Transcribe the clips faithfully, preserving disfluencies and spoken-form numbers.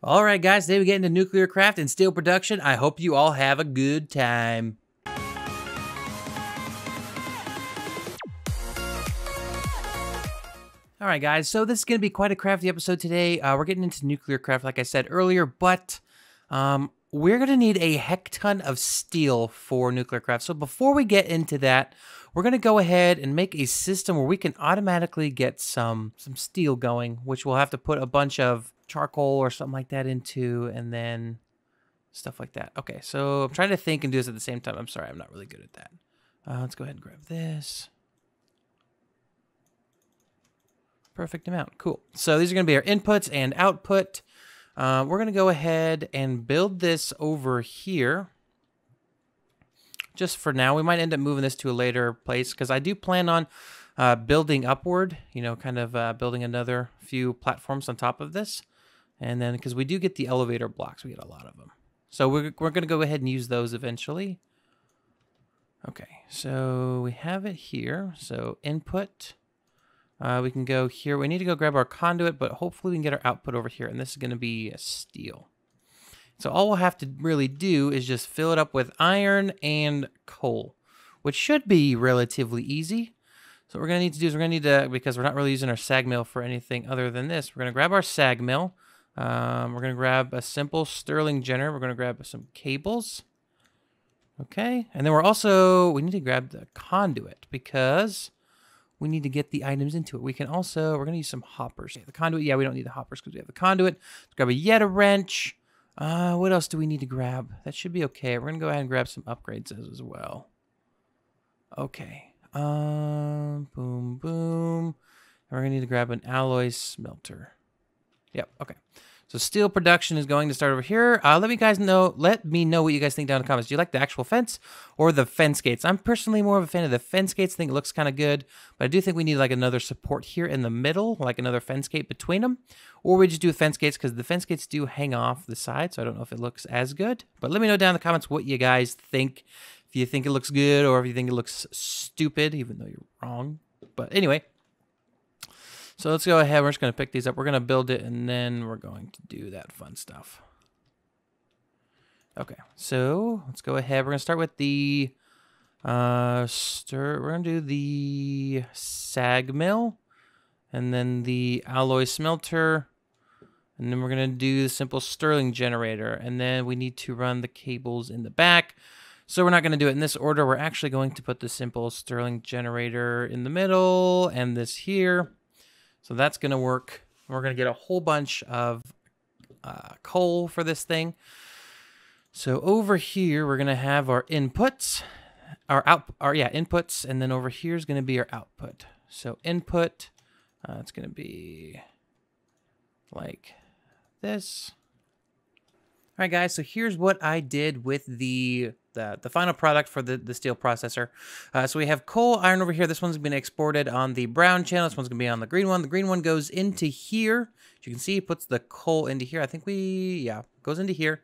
All right, guys, today we get into NuclearCraft and steel production. I hope you all have a good time. All right, guys, so this is going to be quite a crafty episode today. Uh, we're getting into NuclearCraft, like I said earlier, but um, we're going to need a heck ton of steel for NuclearCraft. So before we get into that, we're going to go ahead and make a system where we can automatically get some, some steel going, which we'll have to put a bunch of charcoal or something like that into, and then stuff like that. Okay, so I'm trying to think and do this at the same time. I'm sorry, I'm not really good at that. Uh, let's go ahead and grab this. Perfect amount. Cool. So these are going to be our inputs and output. Uh, we're going to go ahead and build this over here. Just for now, we might end up moving this to a later place because I do plan on uh, building upward, you know, kind of uh, building another few platforms on top of this. And then because we do get the elevator blocks, we get a lot of them. So we're, we're going to go ahead and use those eventually. Okay, so we have it here. So input. Uh, we can go here. We need to go grab our conduit, but hopefully we can get our output over here. And this is going to be steel. So all we'll have to really do is just fill it up with iron and coal, which should be relatively easy. So what we're going to need to do is we're going to need to, because we're not really using our sag mill for anything other than this, we're going to grab our sag mill. Um, we're going to grab a simple Stirling generator. We're going to grab some cables. Okay. And then we're also, we need to grab the conduit because we need to get the items into it. We can also, we're going to use some hoppers. The conduit, yeah, we don't need the hoppers because we have the conduit. Let's grab a Yetta wrench. Uh, what else do we need to grab? That should be okay. We're going to go ahead and grab some upgrades as well. Okay. Um, boom, boom. And we're going to need to grab an alloy smelter. Yep, okay. So steel production is going to start over here. Uh, let me guys know. Let me know what you guys think down in the comments. Do you like the actual fence or the fence gates? I'm personally more of a fan of the fence gates. I think it looks kind of good, but I do think we need like another support here in the middle, like another fence gate between them, or we just do fence gates because the fence gates do hang off the side. So I don't know if it looks as good. But let me know down in the comments what you guys think. If you think it looks good or if you think it looks stupid, even though you're wrong. But anyway. So let's go ahead, we're just going to pick these up. We're going to build it, and then we're going to do that fun stuff. Okay, so let's go ahead. We're going to start with the, uh, stir. we're going to do the sag mill, and then the alloy smelter, and then we're going to do the simple Stirling generator, and then we need to run the cables in the back. So we're not going to do it in this order. We're actually going to put the simple Stirling generator in the middle, and this here. So that's going to work. We're going to get a whole bunch of uh, coal for this thing. So over here, we're going to have our inputs, our out, our, yeah, inputs. And then over here is going to be our output. So input, uh, it's going to be like this. All right, guys, so here's what I did with the the, the final product for the, the steel processor. Uh, so we have coal, iron over here. This one's been exported on the brown channel. This one's going to be on the green one. The green one goes into here. As you can see, it puts the coal into here. I think we, yeah, goes into here.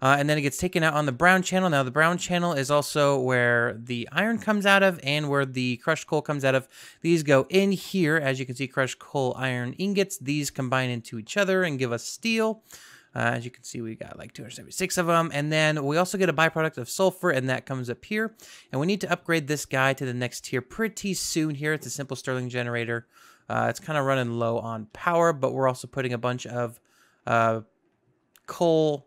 Uh, and then it gets taken out on the brown channel. Now, the brown channel is also where the iron comes out of and where the crushed coal comes out of. These go in here. As you can see, crushed coal, iron ingots. These combine into each other and give us steel. Uh, as you can see, we got like two hundred seventy-six of them. And then we also get a byproduct of sulfur, and that comes up here. And we need to upgrade this guy to the next tier pretty soon here. It's a simple Stirling generator. Uh, it's kind of running low on power, but we're also putting a bunch of uh, coal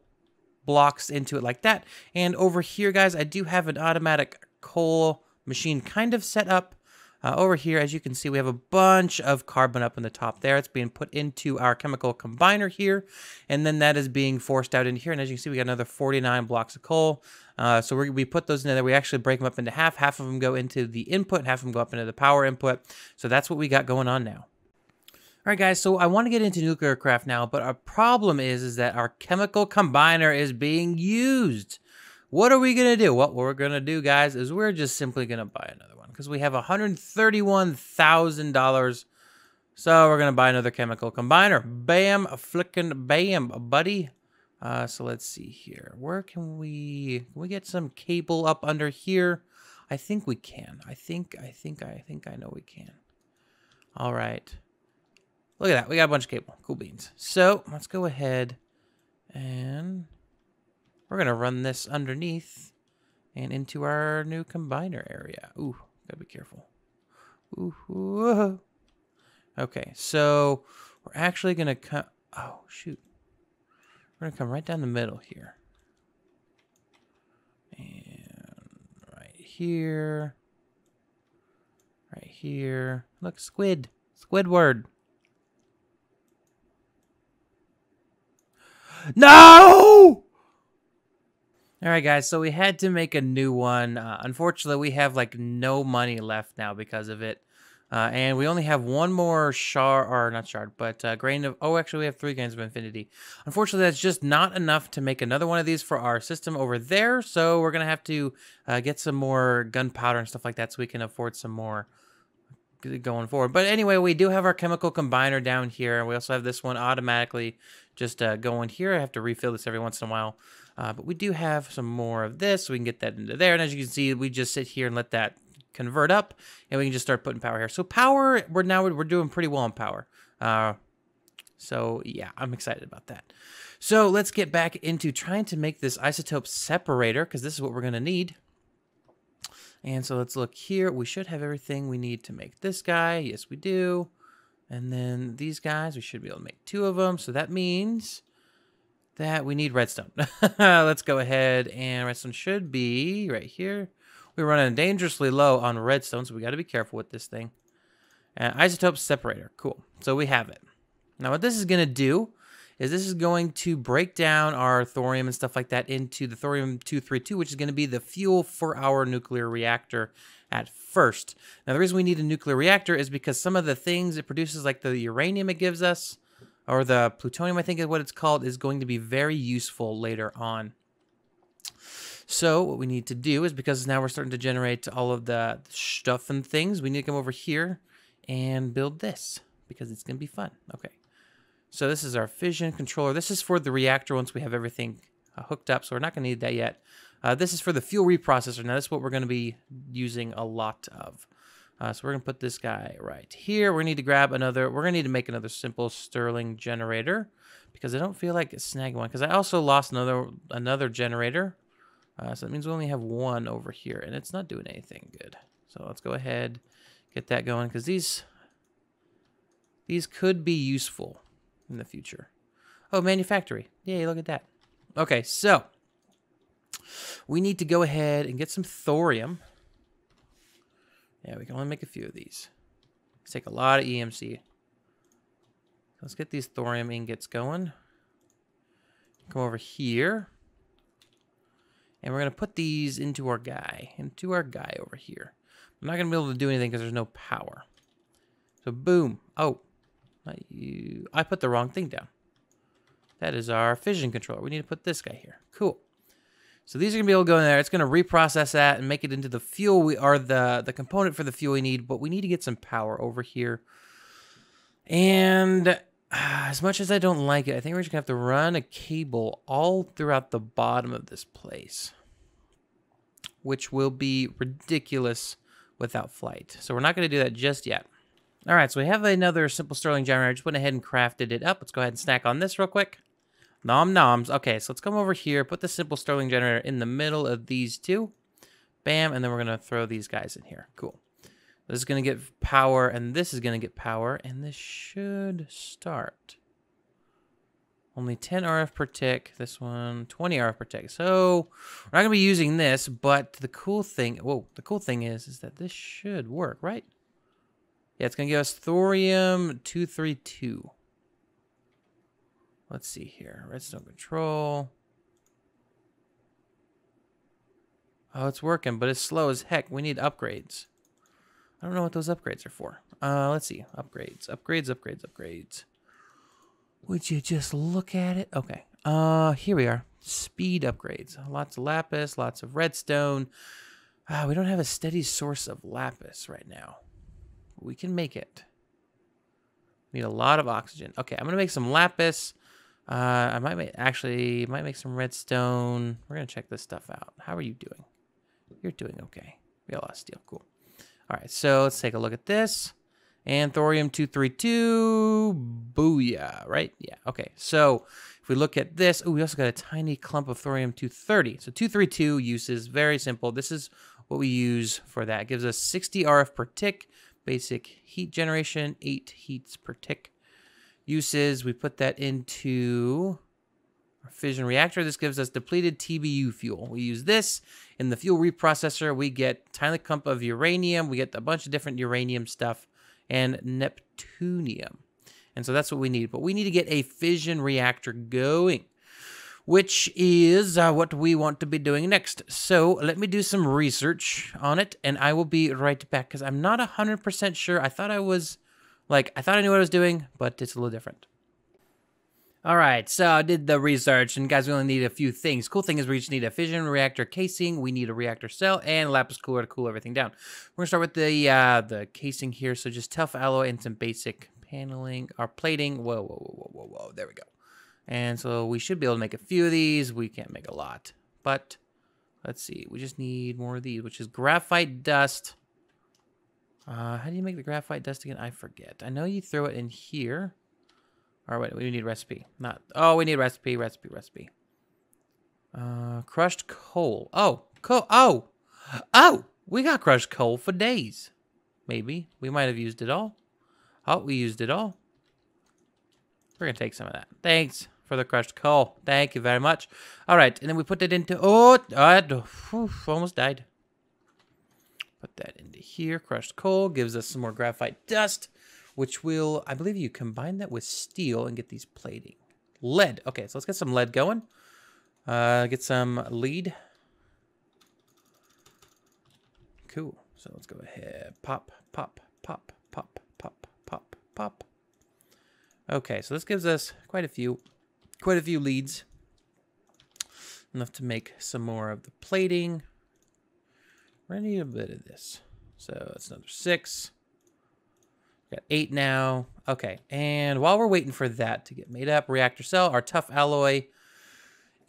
blocks into it like that. And over here, guys, I do have an automatic coal machine kind of set up. Uh, over here, as you can see, we have a bunch of carbon up in the top there. It's being put into our chemical combiner here, and then that is being forced out into here. And as you can see, we got another forty-nine blocks of coal. Uh, so we're, we put those in there. We actually break them up into half. Half of them go into the input, half of them go up into the power input. So that's what we got going on now. All right, guys, so I want to get into NuclearCraft now, but our problem is, is that our chemical combiner is being used. What are we going to do? Well, what we're going to do, guys, is we're just simply going to buy another one because we have one hundred thirty-one thousand dollars. So we're going to buy another chemical combiner. Bam, flickin' bam, buddy. Uh, so let's see here. Where can we, can we get some cable up under here? I think we can. I think, I think, I think I know we can. All right. Look at that. We got a bunch of cable. Cool beans. So let's go ahead And we're going to run this underneath and into our new combiner area. Ooh, gotta be careful. Ooh, whoa. Okay, so we're actually going to come... Oh, shoot. We're going to come right down the middle here. And right here. Right here. Look, squid. Squidward. No! All right, guys, so we had to make a new one. Uh, unfortunately, we have, like, no money left now because of it. Uh, and we only have one more shard, or not shard, but uh, grain of, oh, actually, we have three grains of infinity. Unfortunately, that's just not enough to make another one of these for our system over there. So we're going to have to uh, get some more gunpowder and stuff like that so we can afford some more going forward. But anyway, we do have our chemical combiner down here. And we also have this one automatically just uh, going here. I have to refill this every once in a while. Uh, but we do have some more of this, so we can get that into there. And as you can see, we just sit here and let that convert up, and we can just start putting power here. So power, we're now we're doing pretty well on power. Uh, so yeah, I'm excited about that. So let's get back into trying to make this isotope separator, because this is what we're going to need. And so let's look here. We should have everything we need to make this guy. Yes, we do. And then these guys, we should be able to make two of them. So that means... that we need redstone. Let's go ahead, and redstone should be right here. We're running dangerously low on redstone, so we got to be careful with this thing. Uh, isotope separator, cool. So we have it. Now what this is going to do is this is going to break down our thorium and stuff like that into the thorium two thirty-two, which is going to be the fuel for our nuclear reactor at first. Now the reason we need a nuclear reactor is because some of the things it produces, like the uranium it gives us, or the plutonium, I think is what it's called, is going to be very useful later on. So what we need to do is, because now we're starting to generate all of the stuff and things, we need to come over here and build this, because it's going to be fun. Okay. So this is our fission controller. This is for the reactor once we have everything uh, hooked up, so we're not going to need that yet. Uh, this is for the fuel reprocessor. Now, this is what we're going to be using a lot of. Uh, so we're going to put this guy right here. We're going to need to grab another. We're going to need to make another simple Stirling generator, because I don't feel like snagging one, because I also lost another another generator. Uh, so that means we only have one over here, and it's not doing anything good. So let's go ahead, get that going, because these, these could be useful in the future. Oh, manufactory. Yay, look at that. Okay, so we need to go ahead and get some thorium. Yeah, we can only make a few of these. Let's take a lot of E M C. Let's get these thorium ingots going. Come over here. And we're going to put these into our guy. Into our guy over here. I'm not going to be able to do anything because there's no power. So boom. Oh, not you. I put the wrong thing down. That is our fission controller. We need to put this guy here. Cool. So these are going to be able to go in there. It's going to reprocess that and make it into the fuel we are the, the component for the fuel we need. But we need to get some power over here. And uh, as much as I don't like it, I think we're just going to have to run a cable all throughout the bottom of this place, which will be ridiculous without flight. So we're not going to do that just yet. All right, so we have another simple Stirling generator. I just went ahead and crafted it up. Let's go ahead and snack on this real quick. Nom noms. Okay, so let's come over here, put the simple Stirling generator in the middle of these two. Bam, and then we're going to throw these guys in here. Cool. This is going to get power, and this is going to get power, and this should start. Only ten R F per tick. This one, twenty R F per tick. So we're not going to be using this, but the cool thing, whoa, the cool thing is, is that this should work, right? Yeah, it's going to give us thorium two thirty-two. Let's see here. Redstone control. Oh, it's working, but it's slow as heck. We need upgrades. I don't know what those upgrades are for. Uh, let's see. Upgrades, upgrades, upgrades, upgrades. Would you just look at it? Okay. Uh, here we are. Speed upgrades. Lots of lapis, lots of redstone. Uh, we don't have a steady source of lapis right now. We can make it. Need a lot of oxygen. Okay, I'm going to make some lapis. Uh, I might make, actually might make some redstone. We're gonna check this stuff out. How are you doing? You're doing okay. We got a lot of steel. Cool. All right, so let's take a look at this. And thorium two thirty-two. Booyah! Right? Yeah. Okay. So If we look at this, oh, we also got a tiny clump of thorium two thirty. So two thirty-two uses, very simple. This is what we use for that. It gives us sixty R F per tick, basic heat generation, eight heats per tick. Uses, we put that into our fission reactor. This gives us depleted T B U fuel. We use this in the fuel reprocessor. We get tiny clump of uranium. We get a bunch of different uranium stuff and neptunium. And so that's what we need. But we need to get a fission reactor going, which is uh, what we want to be doing next. So let me do some research on it, and I will be right back because I'm not one hundred percent sure. I thought I was, like, I thought I knew what I was doing, but it's a little different. All right, so I did the research, and guys, we only need a few things. Cool thing is we just need a fission reactor casing, we need a reactor cell, and a lapis cooler to cool everything down. We're gonna start with the uh, the casing here, so just tough alloy and some basic paneling, or plating. Whoa, whoa, whoa, whoa, whoa, whoa, there we go. And so we should be able to make a few of these. We can't make a lot, but let's see. We just need more of these, which is graphite dust. Uh, how do you make the graphite dust again? I forget. I know you throw it in here. All right, we need recipe. Not. Oh, we need recipe, recipe, recipe. Uh, crushed coal. Oh, coal. Oh, oh, we got crushed coal for days. Maybe we might have used it all. Oh, we used it all. We're going to take some of that. Thanks for the crushed coal. Thank you very much. All right, and then we put it into... Oh, I whew, almost died. Put that into here. Crushed coal gives us some more graphite dust, which will... I believe you combine that with steel and get these plating. Lead. Okay, so let's get some lead going. Uh, get some lead. Cool. So let's go ahead. Pop, pop, pop, pop, pop, pop, pop. Okay, so this gives us quite a few, quite a few leads. Enough to make some more of the plating. We're gonna need a bit of this. So that's another six. We got eight now. Okay, and while we're waiting for that to get made up, reactor cell, our tough alloy,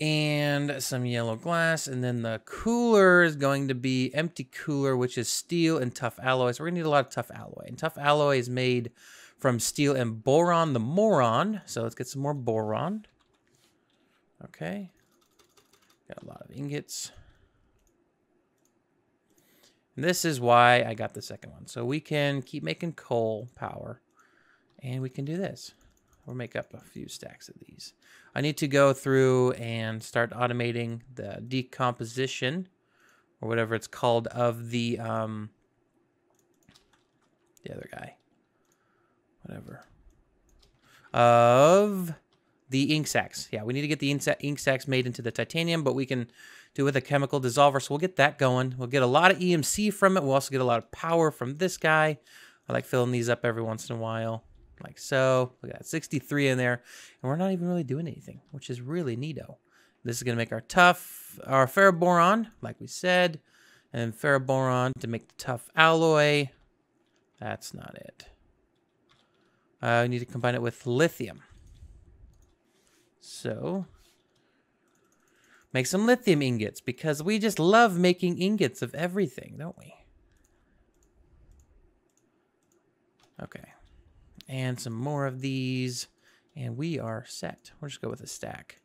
and some yellow glass, and then the cooler is going to be empty cooler, which is steel and tough alloy. So we're gonna need a lot of tough alloy, and tough alloy is made from steel and boron the moron. So let's get some more boron. Okay. Got a lot of ingots. And this is why I got the second one. So we can keep making coal power. And we can do this. We'll make up a few stacks of these. I need to go through and start automating the decomposition, or whatever it's called, of the, um, the other guy. Whatever. Of the ink sacs. Yeah, we need to get the ink sacs made into the titanium, but we can do it with a chemical dissolver, so we'll get that going. We'll get a lot of E M C from it. We'll also get a lot of power from this guy. I like filling these up every once in a while, like so. Look at that, sixty-three in there, and we're not even really doing anything, which is really neato. This is going to make our tough, our ferroboron, like we said, and ferroboron to make the tough alloy. That's not it. Uh, we need to combine it with lithium. So, make some lithium ingots, because we just love making ingots of everything, don't we? Okay. And some more of these. And we are set. We'll just go with a stack.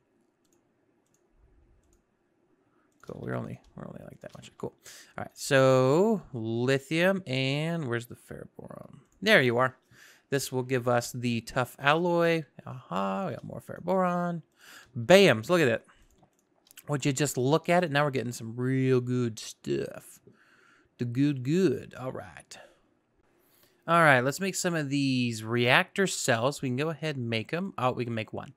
Cool. We're only, we're only like that much. Cool. All right. So, lithium. And where's the ferroboron? There you are. This will give us the tough alloy. Aha, we got more ferroboron. Bams, look at it. Would you just look at it? Now we're getting some real good stuff. The good, good. All right. All right, let's make some of these reactor cells. We can go ahead and make them. Oh, we can make one.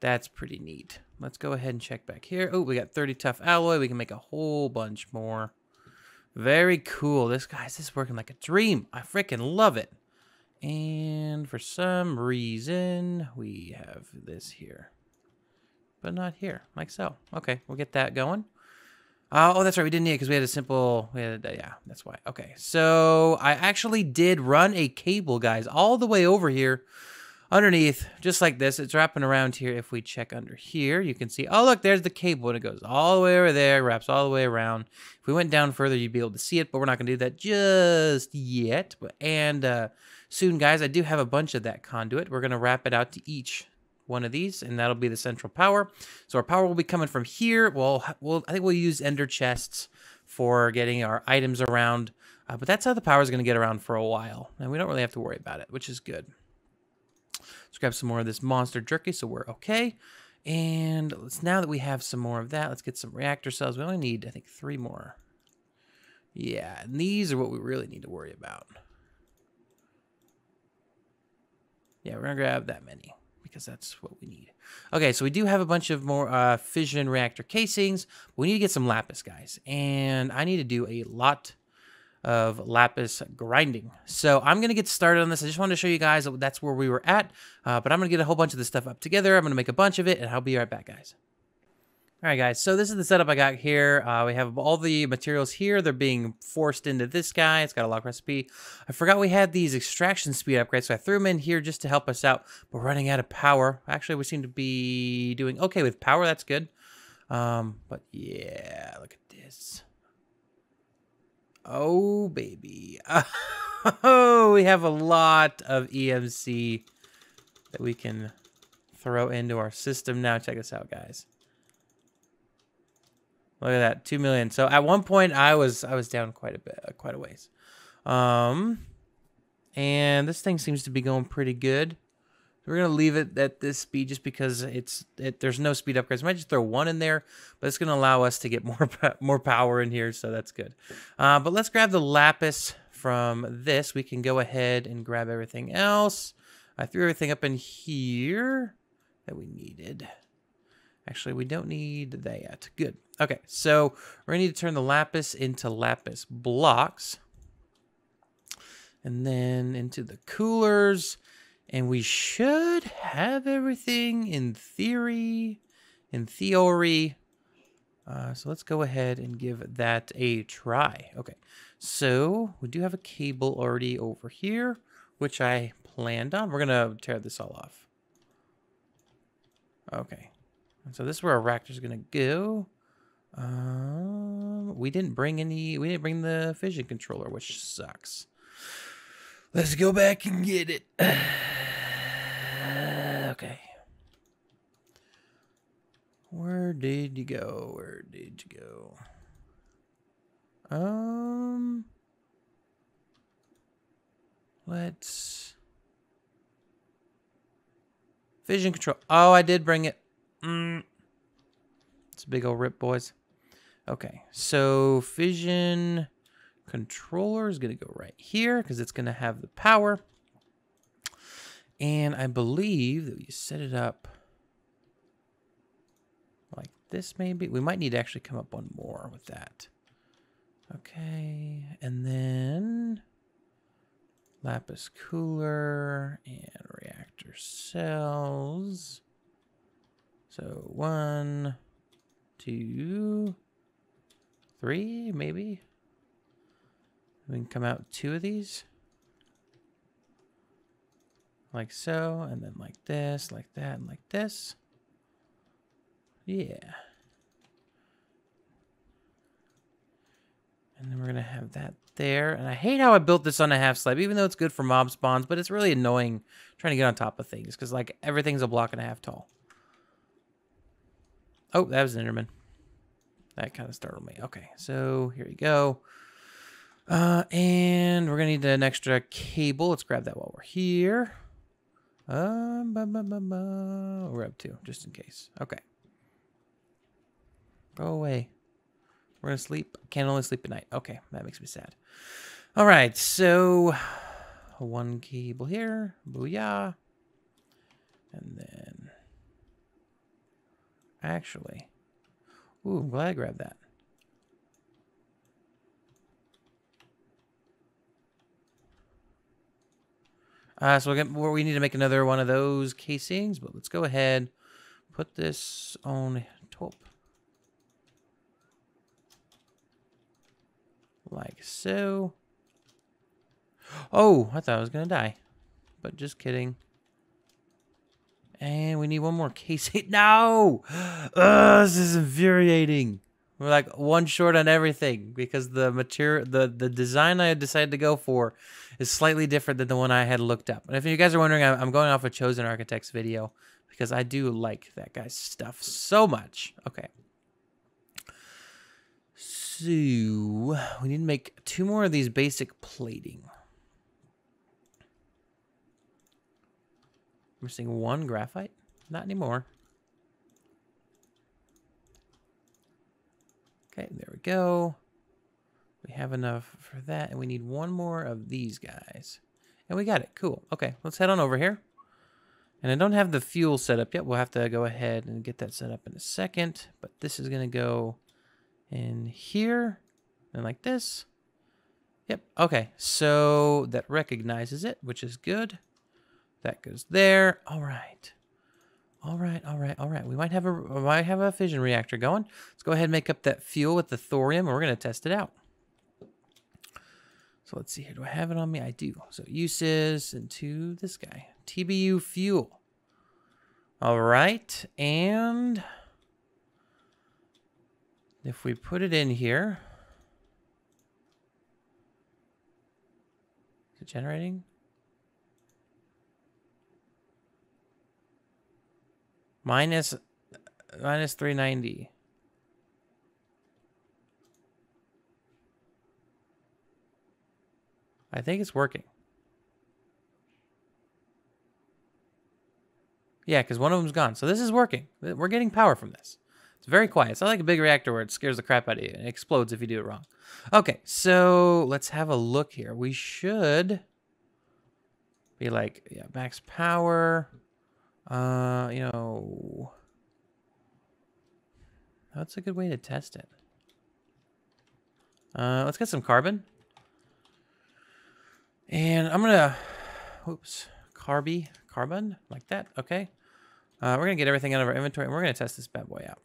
That's pretty neat. Let's go ahead and check back here. Oh, we got thirty tough alloy. We can make a whole bunch more. Very cool. This, guys, this is working like a dream. I freaking love it. And for some reason, we have this here, but not here, like so. Okay, we'll get that going. Uh, oh, that's right, we didn't need it because we had a simple, we had a, yeah, that's why. Okay, so I actually did run a cable, guys, all the way over here underneath, just like this. It's wrapping around here. If we check under here, you can see, oh, look, there's the cable, and it goes all the way over there, wraps all the way around. If we went down further, you'd be able to see it, but we're not going to do that just yet. And uh, soon, guys, I do have a bunch of that conduit. We're going to wrap it out to each one of these, and that'll be the central power. So our power will be coming from here. Well, we'll I think we'll use ender chests for getting our items around, uh, but that's how the power is going to get around for a while, and we don't really have to worry about it, which is good. Let's grab some more of this monster jerky, so we're okay. And let's, now that we have some more of that, let's get some reactor cells. We only need, I think, three more. Yeah, and these are what we really need to worry about. Yeah, we're going to grab that many because that's what we need. Okay, so we do have a bunch of more uh, fission reactor casings. We need to get some lapis, guys. And I need to do a lot of lapis grinding. So I'm going to get started on this. I just wanted to show you guys that that's where we were at. Uh, but I'm going to get a whole bunch of this stuff up together. I'm going to make a bunch of it, and I'll be right back, guys. All right, guys, so this is the setup I got here. Uh, we have all the materials here. They're being forced into this guy. It's got a lock recipe. I forgot we had these extraction speed upgrades, so I threw them in here just to help us out. We're running out of power. Actually, we seem to be doing okay with power. That's good. Um, but, yeah, look at this. Oh, baby. Oh, we have a lot of E M C that we can throw into our system now. Check this out, guys. Look at that, two million. So at one point, I was I was down quite a bit, quite a ways, um, and this thing seems to be going pretty good. We're gonna leave it at this speed just because it's it, there's no speed upgrades. I might just throw one in there, but it's gonna allow us to get more more power in here, so that's good. Uh, but let's grab the lapis from this. We can go ahead and grab everything else. I threw everything up in here that we needed. Actually, we don't need that yet. Good. Okay, so we're going to need to turn the lapis into lapis blocks. And then into the coolers. And we should have everything in theory. In theory. Uh, so let's go ahead and give that a try. Okay, so we do have a cable already over here, which I planned on. We're going to tear this all off. Okay. So this is where our reactor's gonna go. Um, we didn't bring any. We didn't bring the fission controller, which sucks. Let's go back and get it. Okay. Where did you go? Where did you go? Um. Let's. Fission control. Oh, I did bring it. Mm. It's a big old rip, boys. Okay, so fission controller is going to go right here because it's going to have the power. And I believe that we set it up like this maybe. We might need to actually come up one more with that. Okay, and then lapis cooler and reactor cells. So one, two, three, maybe. We can come out two of these. Like so, and then like this, like that, and like this. Yeah. And then we're gonna have that there. And I hate how I built this on a half slab, even though it's good for mob spawns, but it's really annoying trying to get on top of things, because like everything's a block and a half tall. Oh, that was an Enderman. That kind of startled me. Okay, so here we go. Uh, and we're going to need an extra cable. Let's grab that while we're here. Um, bah, bah, bah, bah. We're up to, just in case. Okay. Go away. We're going to sleep. Can only sleep at night. Okay, that makes me sad. All right, so one cable here. Booyah. And then... Actually, ooh, I'm glad I grabbed that. Uh, so we're gonna, we need to make another one of those casings, but let's go ahead, put this on top. Like so. Oh, I thought I was gonna die, but just kidding. And we need one more casing. No! Ugh, this is infuriating. We're like one short on everything because the material, the, the design I decided to go for is slightly different than the one I had looked up. And if you guys are wondering, I'm going off a Chosen Architects video because I do like that guy's stuff so much. Okay. So we need to make two more of these basic plating. I'm missing one graphite. Not anymore. Okay, there we go. We have enough for that, and we need one more of these guys. And we got it. Cool. Okay, let's head on over here. And I don't have the fuel set up yet. We'll have to go ahead and get that set up in a second. But this is going to go in here and like this. Yep. Okay, so that recognizes it, which is good. That goes there. All right. All right, all right, all right. We might have a we might have a fission reactor going. Let's go ahead and make up that fuel with the thorium, and we're gonna test it out. So let's see here. Do I have it on me? I do. So uses into this guy. T B U fuel. All right, and if we put it in here, is it generating? Minus, minus three ninety. I think it's working. Yeah, because one of them's gone. So this is working. We're getting power from this. It's very quiet. It's not like a big reactor where it scares the crap out of you and it explodes if you do it wrong. Okay, so let's have a look here. We should be like, yeah, max power. Uh, you know, that's a good way to test it. Uh, let's get some carbon. And I'm gonna, oops, carby, carbon, like that, okay. Uh, we're gonna get everything out of our inventory, and we're gonna test this bad boy out.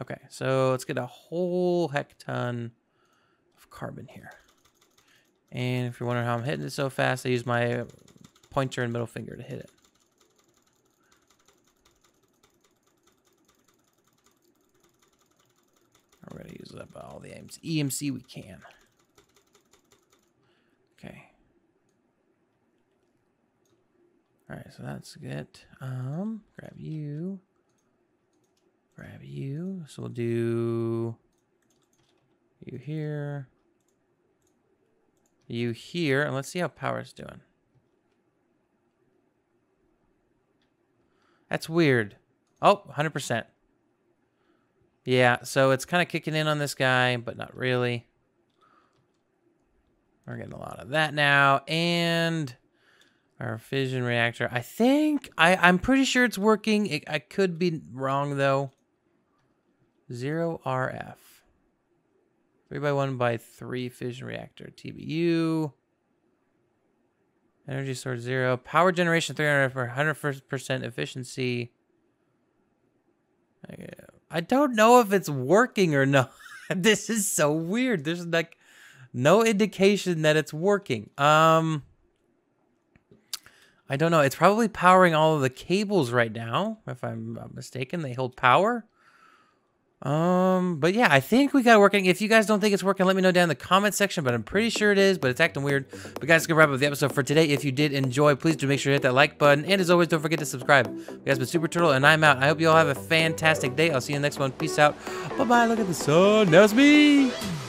Okay, so let's get a whole heck ton of carbon here. And if you're wondering how I'm hitting it so fast, I use my pointer and middle finger to hit it. We're gonna use up all the E M C we can. Okay. All right, so that's good. Um, grab you. Grab you. So we'll do you here. You here, and let's see how power's doing. That's weird. Oh, one hundred percent. Yeah, so it's kind of kicking in on this guy, but not really. We're getting a lot of that now. And our fission reactor, I think, I, I'm pretty sure it's working. It, I could be wrong, though. Zero R F. Three by one by three fission reactor. T B U. Energy source zero. Power generation three hundred for one hundred percent efficiency. Yeah. I don't know if it's working or not. This is so weird. There's like no indication that it's working. Um, I don't know. It's probably powering all of the cables right now. If I'm not mistaken, they hold power. Um, but yeah, I think we got it working. If you guys don't think it's working, let me know down in the comment section, but I'm pretty sure it is, but it's acting weird. But guys, that's gonna wrap up the episode for today. If you did enjoy, please do make sure to hit that like button. And as always, don't forget to subscribe. You guys been Super Turtle, and I'm out. I hope you all have a fantastic day. I'll see you in the next one. Peace out. Bye-bye. Look at the sun. That's me.